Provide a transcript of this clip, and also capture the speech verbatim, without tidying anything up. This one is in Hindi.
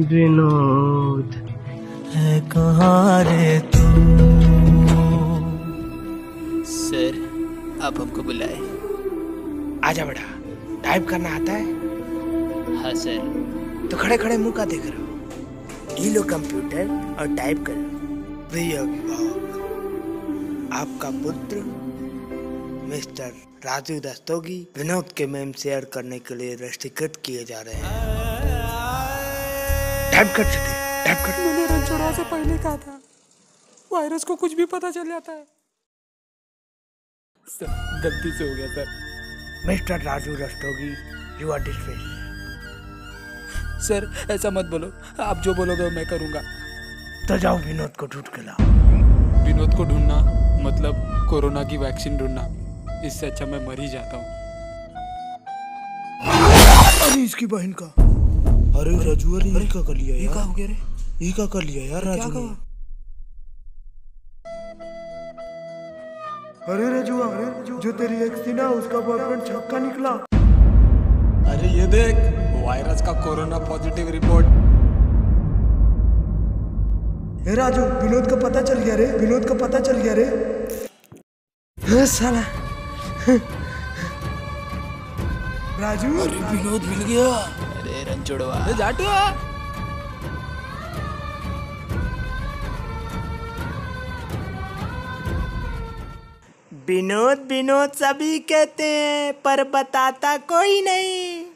विनोद है कहाँ रे तू। सर आप हमको बुलाए। आजा बेटा, टाइप करना आता है? हाँ सर। तो खड़े खड़े मुंह का देख रहा हो? ये लो कंप्यूटर और टाइप करो। प्रिय अभिभावक, आपका पुत्र मिस्टर राजू रस्तोगी विनोद के मेम शेयर करने के लिए रजिस्ट्रीकृत किए जा रहे हैं। टाइप कर चुके, टाइप कर। मैंने रंचोरा से पहले कहा था, वायरस को कुछ भी पता चल जाता है। सर गलती से हो गया sir. Mister Raju Rastogi, you are dismissed. Sir ऐसा मत बोलो, आप जो बोलोगे मैं करूँगा। तो जाओ विनोद को ढूंढ के लाओ। विनोद को ढूंढना मतलब कोरोना की वैक्सीन ढूंढना। इससे अच्छा मैं मर ही जाता हूँ। अरे इसकी बहन का, अरे राजू अरे ये क्या कर लिया यार? ये क्या हो गया रे? ये क्या कर लिया यार राजू ने? अरे राजू अरे राजू, जो तेरी एक्स थी ना, उसका बॉयफ्रेंड छक्का निकला। अरे ये देख, वायरस का कोरोना पॉजिटिव रिपोर्ट। ए राजू, विनोद को पता चल गया रे, विनोद को पता चल गया रे। हे साला राजू, अरे विनोद मिल गया। अरे रंचोड़वा, अरे जाटुआ, विनोद विनोद सभी कहते हैं पर बताता कोई नहीं।